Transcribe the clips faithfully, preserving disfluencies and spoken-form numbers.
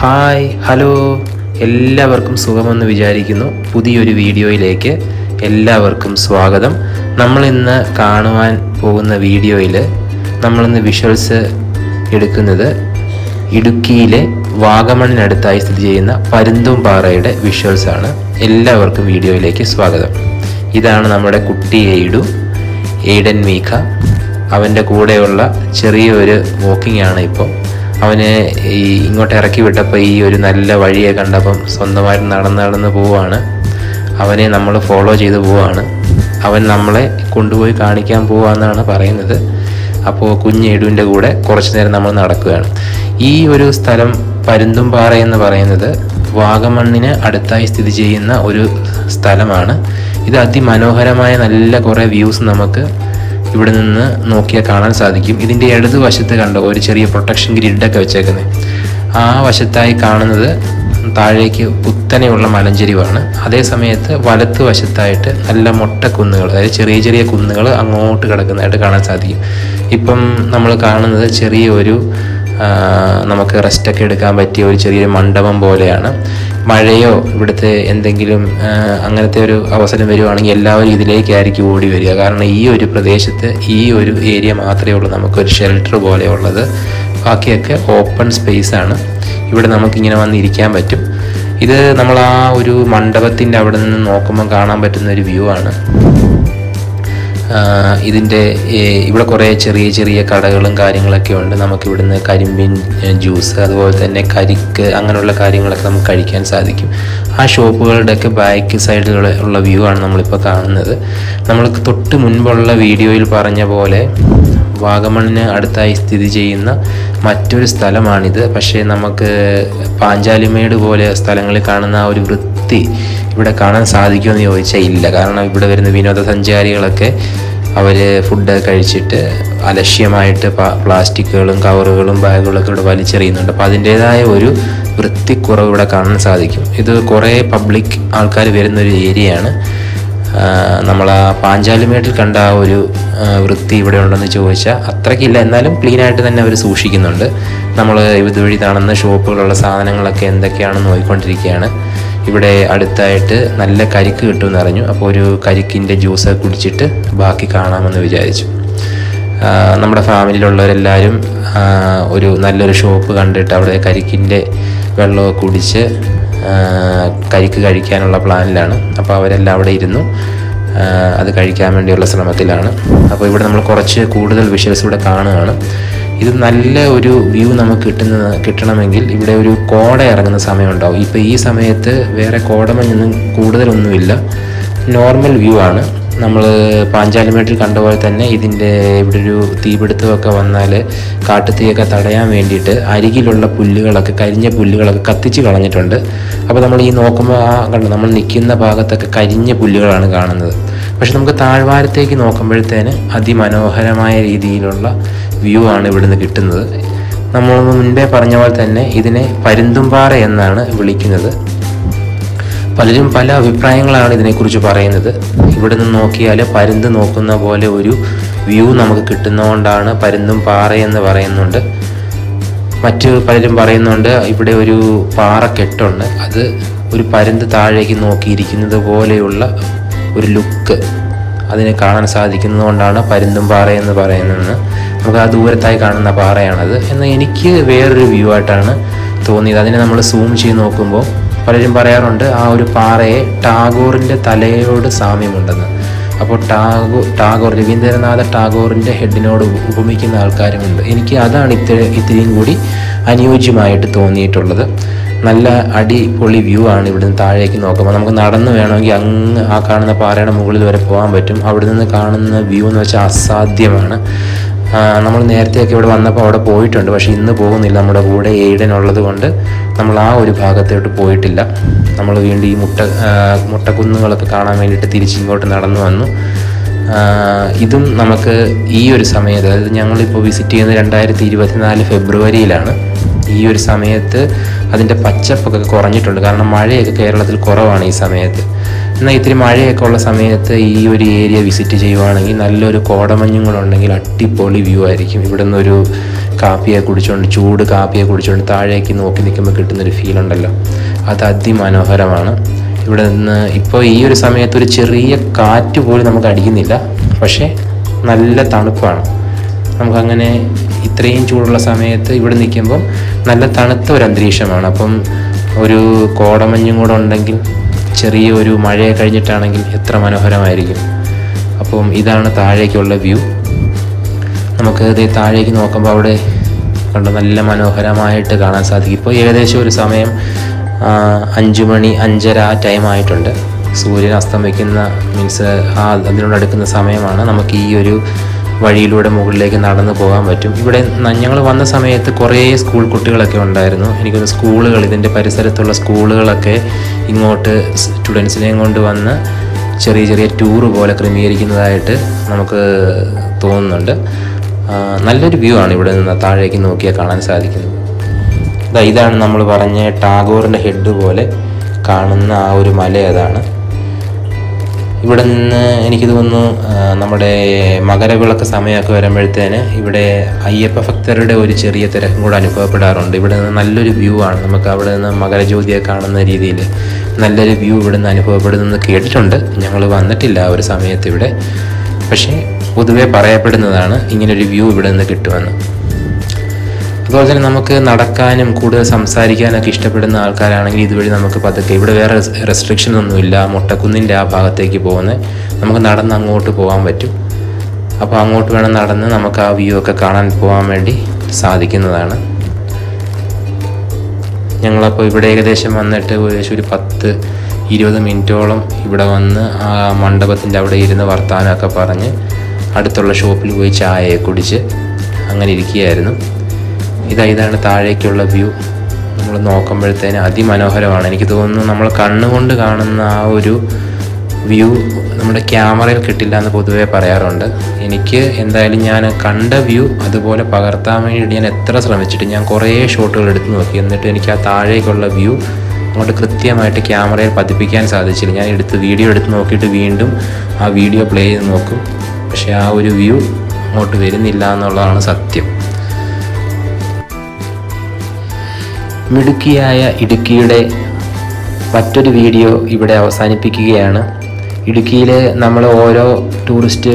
Hi hello എല്ലാവർക്കും സുഖമെന്ന് വിചാരിക്കുന്നു. പുതിയൊരു വീഡിയോയിലേക്ക് എല്ലാവർക്കും സ്വാഗതം. നമ്മളിന്ന് കാണുവാൻ പോകുന്ന വീഡിയോയിൽ നമ്മളിന്ന് വിഷ്വൽസ് എടുക്കുന്നത് ഇടുക്കിയിലെ വാഗമണിനടുത്തായി സ്ഥിതി ചെയ്യുന്ന പരുന്തുംപാറയുടെ വിഷ്വൽസാണ്. എല്ലാവർക്കും വീഡിയോയിലേക്ക് സ്വാഗതം. ഇതാണ് നമ്മുടെ കുട്ടി എയ്ഡു, എയ്ഡൻ മീഖ. അവൻ്റെ കൂടെയുള്ള ചെറിയൊരു വോക്കിംഗ് ആണ്. ഇപ്പോൾ അവനെ ഈ ഇങ്ങോട്ട് ഇറക്കി വിട്ടപ്പോൾ ഈ ഒരു നല്ല വഴിയെ കണ്ടപ്പം സ്വന്തമായിട്ട് നടന്ന് നടന്ന് പോവുകയാണ്. അവനെ നമ്മൾ ഫോളോ ചെയ്ത് പോവുകയാണ്. അവൻ നമ്മളെ കൊണ്ടുപോയി കാണിക്കാൻ പോവാന്നാണ് പറയുന്നത്. അപ്പോൾ കുഞ്ഞേടുവിൻ്റെ കൂടെ കുറച്ച് നേരം നമ്മൾ നടക്കുകയാണ്. ഈ ഒരു സ്ഥലം പരുന്തുംപാറ എന്ന് പറയുന്നത് വാഗമണ്ണിന് അടുത്തായി സ്ഥിതി ചെയ്യുന്ന ഒരു സ്ഥലമാണ്. ഇത് അതിമനോഹരമായ നല്ല കുറേ വ്യൂസ് നമുക്ക് ഇവിടെ നിന്ന് നോക്കിയാൽ കാണാൻ സാധിക്കും. ഇതിൻ്റെ ഇടത് വശത്ത് കണ്ടോ ഒരു ചെറിയ പ്രൊട്ടക്ഷൻ ഗ്രിഡൊക്കെ വെച്ചേക്കുന്നത്. ആ വശത്തായി കാണുന്നത് താഴേക്ക് കുത്തനെയുള്ള മലഞ്ചെരിവാണ്. അതേ സമയത്ത് വലത്ത് വശത്തായിട്ട് നല്ല മൊട്ടക്കുന്നുകൾ, അതായത് ചെറിയ ചെറിയ കുന്നുകൾ അങ്ങോട്ട് കിടക്കുന്നതായിട്ട് കാണാൻ സാധിക്കും. ഇപ്പം നമ്മൾ കാണുന്നത് ചെറിയ ഒരു നമുക്ക് റെസ്റ്റൊക്കെ എടുക്കാൻ പറ്റിയ ഒരു ചെറിയൊരു മണ്ഡപം പോലെയാണ്. മഴയോ ഇവിടുത്തെ എന്തെങ്കിലും അങ്ങനത്തെ ഒരു അവസരം വരുവാണെങ്കിൽ എല്ലാവരും ഇതിലേക്കായിരിക്കും ഓടി വരിക. കാരണം ഈ ഒരു പ്രദേശത്ത് ഈ ഒരു ഏരിയ മാത്രമേ ഉള്ളൂ നമുക്കൊരു ഷെൽട്ടർ പോലെയുള്ളത്. ബാക്കിയൊക്കെ ഓപ്പൺ സ്പേസാണ്. ഇവിടെ നമുക്കിങ്ങനെ വന്നിരിക്കാൻ പറ്റും. ഇത് നമ്മൾ ആ ഒരു മണ്ഡപത്തിൻ്റെ അവിടെ നിന്ന് നോക്കുമ്പോൾ കാണാൻ പറ്റുന്ന ഒരു വ്യൂ ആണ്. ഇതിൻ്റെ ഇവിടെ കുറേ ചെറിയ ചെറിയ കടകളും കാര്യങ്ങളൊക്കെ ഉണ്ട്. നമുക്കിവിടുന്ന് കരിമ്പിൻ ജ്യൂസ്, അതുപോലെ തന്നെ കരിക്ക്, അങ്ങനെയുള്ള കാര്യങ്ങളൊക്കെ നമുക്ക് കഴിക്കാൻ സാധിക്കും. ആ ഷോപ്പുകളുടെയൊക്കെ ബാക്ക് സൈഡിലുള്ള വ്യൂ ആണ് നമ്മളിപ്പോൾ കാണുന്നത്. നമ്മൾക്ക് തൊട്ട് മുൻപുള്ള വീഡിയോയിൽ പറഞ്ഞ പോലെ വാഗമണ്ണിന് അടുത്തായി സ്ഥിതി ചെയ്യുന്ന മറ്റൊരു സ്ഥലമാണിത്. പക്ഷേ നമുക്ക് പാഞ്ചാലിമേട് പോലെ സ്ഥലങ്ങളിൽ കാണുന്ന ആ ഒരു വൃത്തി ഇവിടെ കാണാൻ സാധിക്കുമെന്ന് ചോദിച്ചാൽ ഇല്ല. കാരണം ഇവിടെ വരുന്ന വിനോദസഞ്ചാരികളൊക്കെ അവർ ഫുഡ് കഴിച്ചിട്ട് അലക്ഷ്യമായിട്ട് പ്ലാസ്റ്റിക്കുകളും കവറുകളും ബാഗുകളൊക്കെ ഇവിടെ വലിച്ചെറിയുന്നുണ്ട്. അപ്പോൾ അതിൻ്റേതായ ഒരു വൃത്തിക്കുറവ് ഇവിടെ കാണാൻ സാധിക്കും. ഇത് കുറേ പബ്ലിക് ആൾക്കാർ വരുന്നൊരു ഏരിയയാണ്. നമ്മൾ ആ പാഞ്ചാലിമേട്ടിൽ കണ്ട ആ ഒരു വൃത്തി ഇവിടെ ഉണ്ടെന്ന് ചോദിച്ചാൽ അത്രയ്ക്കില്ല. എന്നാലും ക്ലീനായിട്ട് തന്നെ അവർ സൂക്ഷിക്കുന്നുണ്ട്. നമ്മൾ ഇതുവഴി കാണുന്ന ഷോപ്പുകളുള്ള സാധനങ്ങളൊക്കെ എന്തൊക്കെയാണെന്ന് നോക്കിക്കൊണ്ടിരിക്കുകയാണ്. ഇവിടെ അടുത്തായിട്ട് നല്ല കരിക്ക് കിട്ടുമെന്ന് അറിഞ്ഞു. അപ്പോൾ ഒരു കരിക്കിൻ്റെ ജ്യൂസ് കുടിച്ചിട്ട് ബാക്കി കാണാമെന്ന് വിചാരിച്ചു. നമ്മുടെ ഫാമിലിയിലുള്ളവരെല്ലാവരും ഒരു നല്ലൊരു ഷോപ്പ് കണ്ടിട്ട് അവിടെ കരിക്കിൻ്റെ വെള്ളമൊക്കെ കുടിച്ച് കരിക്ക് കഴിക്കാനുള്ള പ്ലാനിലാണ്. അപ്പോൾ അവരെല്ലാം അവിടെ ഇരുന്നു അത് കഴിക്കാൻ വേണ്ടിയുള്ള ശ്രമത്തിലാണ്. അപ്പോൾ ഇവിടെ നമ്മൾ കുറച്ച് കൂടുതൽ വിഷ്വൽസ് ഇവിടെ കാണുകയാണ്. ഇത് നല്ല ഒരു വ്യൂ നമുക്ക് കിട്ടുന്ന കിട്ടണമെങ്കിൽ ഇവിടെ ഒരു കോട ഇറങ്ങുന്ന സമയമുണ്ടാവും. ഇപ്പോൾ ഈ സമയത്ത് വേറെ കോടമഞ്ഞൊന്നും കൂടുതലൊന്നുമില്ല, നോർമൽ വ്യൂ ആണ്. നമ്മൾ പാഞ്ചാലിമേട്ടിൽ കണ്ട പോലെ തന്നെ ഇതിൻ്റെ ഇവിടെ ഒരു തീപിടുത്തമൊക്കെ വന്നാൽ കാട്ടുതീയൊക്കെ തടയാൻ വേണ്ടിയിട്ട് അരികിലുള്ള പുല്ലുകളൊക്കെ, കരിഞ്ഞ പുല്ലുകളൊക്കെ കത്തിച്ച് കളഞ്ഞിട്ടുണ്ട്. അപ്പോൾ നമ്മൾ ഈ നോക്കുമ്പോൾ ആ കണ്ടു നമ്മൾ നിൽക്കുന്ന ഭാഗത്തൊക്കെ കരിഞ്ഞ പുല്ലുകളാണ് കാണുന്നത്. പക്ഷെ നമുക്ക് താഴ്വാരത്തേക്ക് നോക്കുമ്പോഴത്തേന് അതിമനോഹരമായ രീതിയിലുള്ള വ്യൂ ആണ് ഇവിടുന്ന് കിട്ടുന്നത്. നമ്മൾ മുൻപേ പറഞ്ഞ പോലെ തന്നെ ഇതിനെ പരുന്തുംപാറ എന്നാണ് വിളിക്കുന്നത്. പലരും പല അഭിപ്രായങ്ങളാണ് ഇതിനെക്കുറിച്ച് പറയുന്നത്. ഇവിടെ നിന്ന് നോക്കിയാൽ പരുന്ത് നോക്കുന്ന പോലെ ഒരു വ്യൂ നമുക്ക് കിട്ടുന്നതുകൊണ്ടാണ് പരുന്തും പാറ എന്ന് പറയുന്നുണ്ട്. മറ്റു പലരും പറയുന്നുണ്ട് ഇവിടെ ഒരു പാറ കെട്ടുണ്ട്, അത് ഒരു പരുന്ത് താഴേക്ക് നോക്കിയിരിക്കുന്നത് പോലെയുള്ള ഒരു ലുക്ക് അതിനെ കാണാൻ സാധിക്കുന്നതുകൊണ്ടാണ് പരുന്തും പാറ എന്ന് പറയുന്നത്. നമുക്ക് ആ ദൂരത്തായി കാണുന്ന പാറയാണത് എന്ന് എനിക്ക് വേറൊരു വ്യൂ ആയിട്ടാണ് തോന്നിയത്. അതിനെ നമ്മൾ സൂം ചെയ്ത് നോക്കുമ്പോൾ പലരും പറയാറുണ്ട് ആ ഒരു പാറയെ ടാഗോറിൻ്റെ തലയോട് സാമ്യമുണ്ടെന്ന്. അപ്പോൾ ടാഗോ ടാഗോർ രവീന്ദ്രനാഥ ടാഗോറിൻ്റെ ഹെഡിനോട് ഉപമിക്കുന്ന ആൾക്കാരുമുണ്ട്. എനിക്ക് അതാണ് ഇത്തിരി ഇത്തിരിയും കൂടി അനുയോജ്യമായിട്ട് തോന്നിയിട്ടുള്ളത്. നല്ല അടിപൊളി വ്യൂ ആണ് ഇവിടുന്ന് താഴേക്ക് നോക്കുമ്പോൾ. നമുക്ക് നടന്നു വേണമെങ്കിൽ അങ്ങ് ആ കാണുന്ന പാറയുടെ മുകളിൽ വരെ പോകാൻ പറ്റും. അവിടെ നിന്ന് കാണുന്ന വ്യൂ എന്ന് വെച്ചാൽ അസാധ്യമാണ്. നമ്മൾ നേരത്തെയൊക്കെ ഇവിടെ വന്നപ്പോൾ അവിടെ പോയിട്ടുണ്ട്. പക്ഷേ ഇന്ന് പോകുന്നില്ല, നമ്മുടെ കൂടെ എയ്ഡൻ ഉള്ളത് കൊണ്ട് നമ്മൾ ആ ഒരു ഭാഗത്തോട്ട് പോയിട്ടില്ല. നമ്മൾ വീണ്ടും ഈ മുട്ട മുട്ടക്കുന്നുകളൊക്കെ കാണാൻ വേണ്ടിയിട്ട് തിരിച്ചിങ്ങോട്ട് നടന്നു വന്നു. ഇതും നമുക്ക് ഈ ഒരു സമയത്ത്, അതായത് ഞങ്ങളിപ്പോൾ വിസിറ്റ് ചെയ്യുന്നത് രണ്ടായിരത്തി ഇരുപത്തിനാല് ഫെബ്രുവരിയിലാണ്. ഈ ഒരു സമയത്ത് അതിൻ്റെ പച്ചപ്പൊക്കെ കുറഞ്ഞിട്ടുണ്ട്. കാരണം മഴയൊക്കെ കേരളത്തിൽ കുറവാണ് ഈ സമയത്ത്. എന്നാൽ ഇത്തിരി മഴയൊക്കെ ഉള്ള സമയത്ത് ഈ ഒരു ഏരിയ വിസിറ്റ് ചെയ്യുവാണെങ്കിൽ നല്ലൊരു കോടമഞ്ഞും കൂടെ ഉണ്ടെങ്കിൽ അടിപൊളി വ്യൂ ആയിരിക്കും. ഇവിടെ നിന്നൊരു കാപ്പിയെ കുടിച്ചുകൊണ്ട് ചൂട് കാപ്പിയെ കുടിച്ചുകൊണ്ട് താഴേക്ക് നോക്കി നിൽക്കുമ്പോൾ കിട്ടുന്നൊരു ഫീലുണ്ടല്ലോ, അത് അതിമനോഹരമാണ്. ഇവിടെ നിന്ന് ഇപ്പോൾ ഈ ഒരു സമയത്ത് ഒരു ചെറിയ കാറ്റ് പോലും നമുക്ക് അടിക്കുന്നില്ല, പക്ഷേ നല്ല തണുപ്പാണ്. നമുക്കങ്ങനെ ഇത്രയും ചൂടുള്ള സമയത്ത് ഇവിടെ നിൽക്കുമ്പം നല്ല തണുത്ത ഒരു അന്തരീക്ഷമാണ്. അപ്പം ഒരു കോടമഞ്ഞും കൂടെ ഉണ്ടെങ്കിൽ, ചെറിയ ഒരു മഴയെ കഴിഞ്ഞിട്ടാണെങ്കിൽ എത്ര മനോഹരമായിരിക്കും. അപ്പം ഇതാണ് താഴേക്കുള്ള വ്യൂ. നമുക്ക് ഇത് താഴേക്ക് നോക്കുമ്പോൾ അവിടെ കണ്ട് നല്ല മനോഹരമായിട്ട് കാണാൻ സാധിക്കും. ഇപ്പോൾ ഏകദേശം ഒരു സമയം അഞ്ചു മണി അഞ്ചര ആ ടൈം ആയിട്ടുണ്ട്. സൂര്യൻ അസ്തമിക്കുന്ന മീൻസ് ആ അതിനോടടുക്കുന്ന സമയമാണ്. നമുക്ക് ഈ ഒരു വഴിയിലൂടെ മുകളിലേക്ക് നടന്നു പോകാൻ പറ്റും. ഇവിടെ ഞങ്ങൾ വന്ന സമയത്ത് കുറേ സ്കൂൾ കുട്ടികളൊക്കെ ഉണ്ടായിരുന്നു. എനിക്കൊരു സ്കൂളുകൾ ഇതിൻ്റെ പരിസരത്തുള്ള സ്കൂളുകളൊക്കെ ഇങ്ങോട്ട് സ്റ്റുഡൻസിനെയും കൊണ്ട് വന്ന് ചെറിയ ചെറിയ ടൂറ് പോലെ ക്രമീകരിക്കുന്നതായിട്ട് നമുക്ക് തോന്നുന്നുണ്ട്. നല്ലൊരു വ്യൂ ആണ് ഇവിടെ നിന്ന് താഴേക്ക് നോക്കിയാൽ കാണാൻ സാധിക്കുന്നത്. അതാ ഇതാണ് നമ്മൾ പറഞ്ഞ ടാഗോറിൻ്റെ ഹെഡ് പോലെ കാണുന്ന ആ ഒരു മല. അതാണ് ഇവിടെ നിന്ന് എനിക്ക് തോന്നുന്നു നമ്മുടെ മകരവിളക്ക് സമയമൊക്കെ വരുമ്പോഴത്തേന് ഇവിടെ അയ്യപ്പ ഭക്തരുടെ ഒരു ചെറിയ തിരക്കും കൂടെ അനുഭവപ്പെടാറുണ്ട്. ഇവിടെ നിന്ന് നല്ലൊരു വ്യൂ ആണ്. നമുക്ക് അവിടെ നിന്ന് മകരജ്യോതിയെ കാണുന്ന രീതിയിൽ നല്ലൊരു വ്യൂ ഇവിടെ നിന്ന് അനുഭവപ്പെടുന്നെന്ന് കേട്ടിട്ടുണ്ട്. ഞങ്ങൾ വന്നിട്ടില്ല ആ ഒരു സമയത്ത് ഇവിടെ, പക്ഷേ പൊതുവെ പറയപ്പെടുന്നതാണ് ഇങ്ങനൊരു വ്യൂ ഇവിടെ നിന്ന് കിട്ടുമെന്ന്. അതുപോലെ തന്നെ നമുക്ക് നടക്കാനും കൂടുതൽ സംസാരിക്കാനൊക്കെ ഇഷ്ടപ്പെടുന്ന ആൾക്കാരാണെങ്കിൽ ഇതുവഴി നമുക്ക് പതുക്കെ, ഇവിടെ വേറെ റെസ്ട്രിക്ഷൻ ഒന്നുമില്ല മുട്ടക്കുന്നിൻ്റെ ആ ഭാഗത്തേക്ക് പോകുന്നത്, നമുക്ക് നടന്ന് അങ്ങോട്ട് പോകാൻ പറ്റും. അപ്പോൾ അങ്ങോട്ട് വേണം നടന്ന് നമുക്ക് ആ വ്യൂ ഒക്കെ കാണാൻ പോകാൻ വേണ്ടി സാധിക്കുന്നതാണ്. ഞങ്ങളപ്പോൾ ഇവിടെ ഏകദേശം വന്നിട്ട് ഏകദേശം ഒരു പത്ത് ഇരുപത് മിനിറ്റോളം ഇവിടെ വന്ന് ആ മണ്ഡപത്തിൻ്റെ അവിടെ ഇരുന്ന് വർത്താനമൊക്കെ പറഞ്ഞ് അടുത്തുള്ള ഷോപ്പിൽ പോയി ചായയെ കുടിച്ച് അങ്ങനെ ഇരിക്കുകയായിരുന്നു. ഇതാ ഇതാണ് താഴേക്കുള്ള വ്യൂ. നമ്മൾ നോക്കുമ്പോഴത്തേന് അതിമനോഹരമാണ്. എനിക്ക് തോന്നുന്നു നമ്മൾ കണ്ണുകൊണ്ട് കാണുന്ന ആ ഒരു വ്യൂ നമ്മുടെ ക്യാമറയിൽ കിട്ടില്ല എന്ന് പൊതുവേ പറയാറുണ്ട്. എനിക്ക് എന്തായാലും ഞാൻ കണ്ട വ്യൂ അതുപോലെ പകർത്താൻ വേണ്ടിയിട്ട് ഞാൻ എത്ര ശ്രമിച്ചിട്ട് ഞാൻ കുറേ ഷോട്ടുകൾ എടുത്ത് നോക്കി, എന്നിട്ട് എനിക്ക് ആ താഴേക്കുള്ള വ്യൂ അങ്ങോട്ട് കൃത്യമായിട്ട് ക്യാമറയിൽ പതിപ്പിക്കാൻ സാധിച്ചില്ല. ഞാൻ എടുത്ത് വീഡിയോ എടുത്ത് നോക്കിയിട്ട് വീണ്ടും ആ വീഡിയോ പ്ലേ ചെയ്ത് നോക്കും, പക്ഷേ ആ ഒരു വ്യൂ അങ്ങോട്ട് വരുന്നില്ല എന്നുള്ളതാണ് സത്യം. മിടുക്കിയായ ഇടുക്കിയുടെ മറ്റൊരു വീഡിയോ ഇവിടെ അവസാനിപ്പിക്കുകയാണ്. ഇടുക്കിയിൽ നമ്മൾ ഓരോ ടൂറിസ്റ്റ്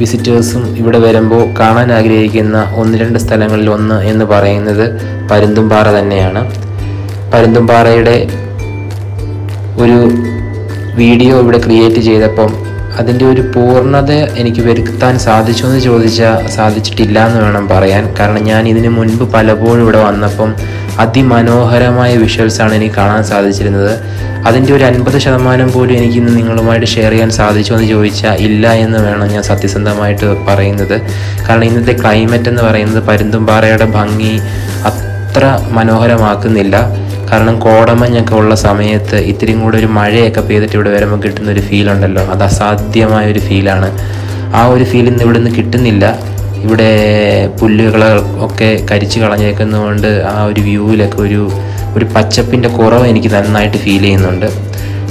വിസിറ്റേഴ്സും ഇവിടെ വരുമ്പോൾ കാണാൻ ആഗ്രഹിക്കുന്ന ഒന്ന് രണ്ട് സ്ഥലങ്ങളിൽ ഒന്ന് എന്ന് പറയുന്നത് പരുന്തുംപാറ തന്നെയാണ്. പരുന്തുംപാറയുടെ ഒരു വീഡിയോ ഇവിടെ ക്രിയേറ്റ് ചെയ്തപ്പം അതിൻ്റെ ഒരു പൂർണ്ണത എനിക്ക് വരുത്താൻ സാധിച്ചു എന്ന് ചോദിച്ചാൽ സാധിച്ചിട്ടില്ല എന്ന് വേണം പറയാൻ. കാരണം ഞാൻ ഇതിനു മുൻപ് പലപ്പോഴും ഇവിടെ വന്നപ്പം അതിമനോഹരമായ വിഷ്വൽസാണ് എനിക്ക് കാണാൻ സാധിച്ചിരുന്നത്. അതിൻ്റെ ഒരു അൻപത് ശതമാനം പോലും എനിക്കിന്ന് നിങ്ങളുമായിട്ട് ഷെയർ ചെയ്യാൻ സാധിച്ചു എന്ന് ചോദിച്ചാൽ ഇല്ല എന്ന് വേണം ഞാൻ സത്യസന്ധമായിട്ട് പറയുന്നത്. കാരണം ഇന്നത്തെ ക്ലൈമറ്റ് എന്ന് പറയുന്നത് പരുന്തുംപാറയുടെ ഭംഗി അത്ര മനോഹരമാക്കുന്നില്ല. കാരണം കോടമഞ്ഞൊക്കെ ഉള്ള സമയത്ത് ഇത്തിരിയും കൂടെ ഒരു മഴയൊക്കെ പെയ്തിട്ട് ഇവിടെ വരുമ്പോൾ കിട്ടുന്നൊരു ഫീലുണ്ടല്ലോ, അത് അസാധ്യമായൊരു ഫീലാണ്. ആ ഒരു ഫീൽ ഇന്ന് ഇവിടെ നിന്ന് കിട്ടുന്നില്ല. ഇവിടെ പുല്ലുകൾ ഒക്കെ കരിച്ച് കളഞ്ഞേക്കുന്നതുകൊണ്ട് ആ ഒരു വ്യൂവിലൊക്കെ ഒരു ഒരു പച്ചപ്പിൻ്റെ കുറവ് എനിക്ക് നന്നായിട്ട് ഫീൽ ചെയ്യുന്നുണ്ട്.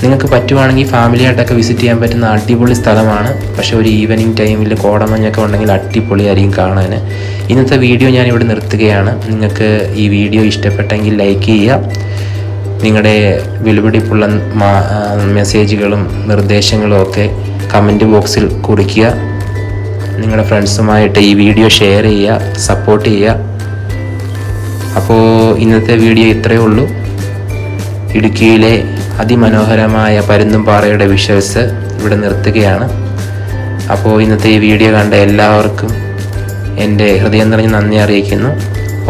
നിങ്ങൾക്ക് പറ്റുവാണെങ്കിൽ ഫാമിലിയായിട്ടൊക്കെ വിസിറ്റ് ചെയ്യാൻ പറ്റുന്ന അടിപൊളി സ്ഥലമാണ്. പക്ഷേ ഒരു ഈവനിങ് ടൈമിൽ കോടമഞ്ഞൊക്കെ ഉണ്ടെങ്കിൽ അടിപൊളിയായിരിക്കും കാണാൻ. ഇന്നത്തെ വീഡിയോ ഞാനിവിടെ നിർത്തുകയാണ്. നിങ്ങൾക്ക് ഈ വീഡിയോ ഇഷ്ടപ്പെട്ടെങ്കിൽ ലൈക്ക് ചെയ്യുക. നിങ്ങളുടെ വിലപിടിപ്പുള്ള മെസ്സേജുകളും നിർദ്ദേശങ്ങളും ഒക്കെ കമൻറ്റ് ബോക്സിൽ കുറിക്കുക. നിങ്ങളുടെ ഫ്രണ്ട്സുമായിട്ട് ഈ വീഡിയോ ഷെയർ ചെയ്യുക, സപ്പോർട്ട് ചെയ്യുക. അപ്പോൾ ഇന്നത്തെ വീഡിയോ ഇത്രയേ ഉള്ളൂ. ഇടുക്കിയിലെ അതിമനോഹരമായ പരുന്തുംപാറയുടെ വിഷ്വൽസ് ഇവിടെ നിർത്തുകയാണ്. അപ്പോൾ ഇന്നത്തെ ഈ വീഡിയോ കണ്ട എല്ലാവർക്കും എൻ്റെ ഹൃദയം നിറഞ്ഞ നന്ദി അറിയിക്കുന്നു.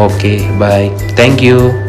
Okay, bye, thank U.